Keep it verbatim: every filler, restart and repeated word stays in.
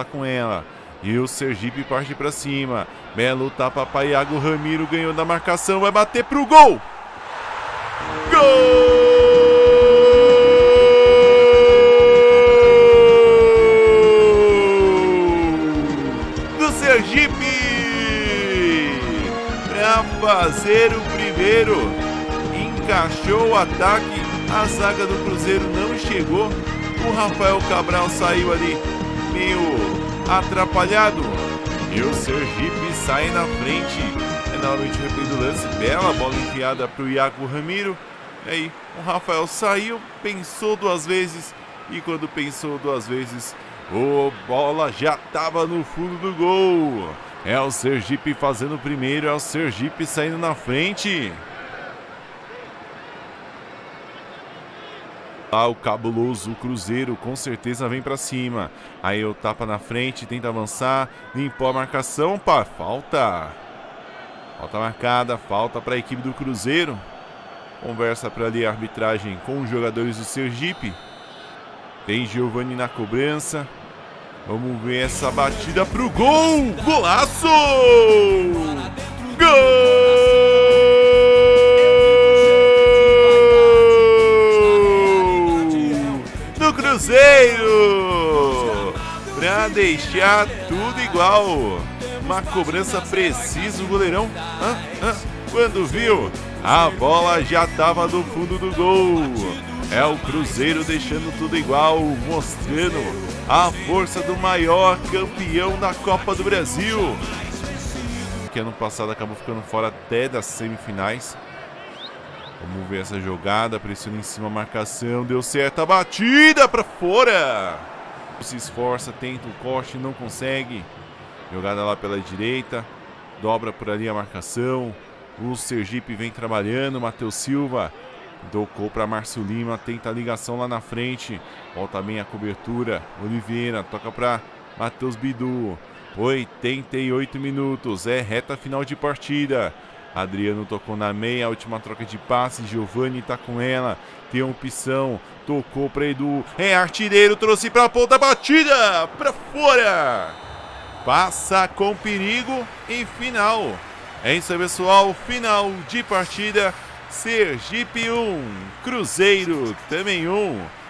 tá com ela. E o Sergipe parte pra cima. Melo tapa Paiaga, o Ramiro ganhou na marcação, vai bater pro gol! Gol! Fazer o primeiro, encaixou o ataque, a zaga do Cruzeiro não chegou, o Rafael Cabral saiu ali meio atrapalhado e o Sergipe sai na frente. É na hora de repetir o lance, bela bola enfiada para o Iago Ramiro, e aí o Rafael saiu, pensou duas vezes e quando pensou duas vezes, a bola já estava no fundo do gol. É o Sergipe fazendo o primeiro, é o Sergipe saindo na frente. Ah, o cabuloso Cruzeiro com certeza vem pra cima. Aí o tapa na frente, tenta avançar, limpou a marcação, pá, falta. Falta marcada, falta pra equipe do Cruzeiro. Conversa pra ali a arbitragem com os jogadores do Sergipe. Tem Giovani na cobrança. Vamos ver essa batida pro gol! Golaço! Gol! Do Cruzeiro! Pra deixar tudo igual. Uma cobrança precisa, o goleirão. Ah, ah, quando viu, a bola já tava no fundo do gol. É o Cruzeiro deixando tudo igual, mostrando a força do maior campeão da Copa do Brasil, que ano passado acabou ficando fora até das semifinais. Vamos ver essa jogada, pressiona em cima a marcação, deu certo, a batida para fora. Se esforça, tenta o corte, não consegue. Jogada lá pela direita, dobra por ali a marcação. O Sergipe vem trabalhando, Matheus Silva tocou para Márcio Lima, tenta a ligação lá na frente. Volta bem a cobertura. Oliveira toca para Matheus Bidu. oitenta e oito minutos. É reta final de partida. Adriano tocou na meia. Última troca de passe. Giovani tá com ela. Tem opção. Tocou para Edu. É artilheiro. Trouxe para a ponta. Batida para fora. Passa com perigo. E final. É isso aí, pessoal. Final de partida. Sergipe um, Cruzeiro também um.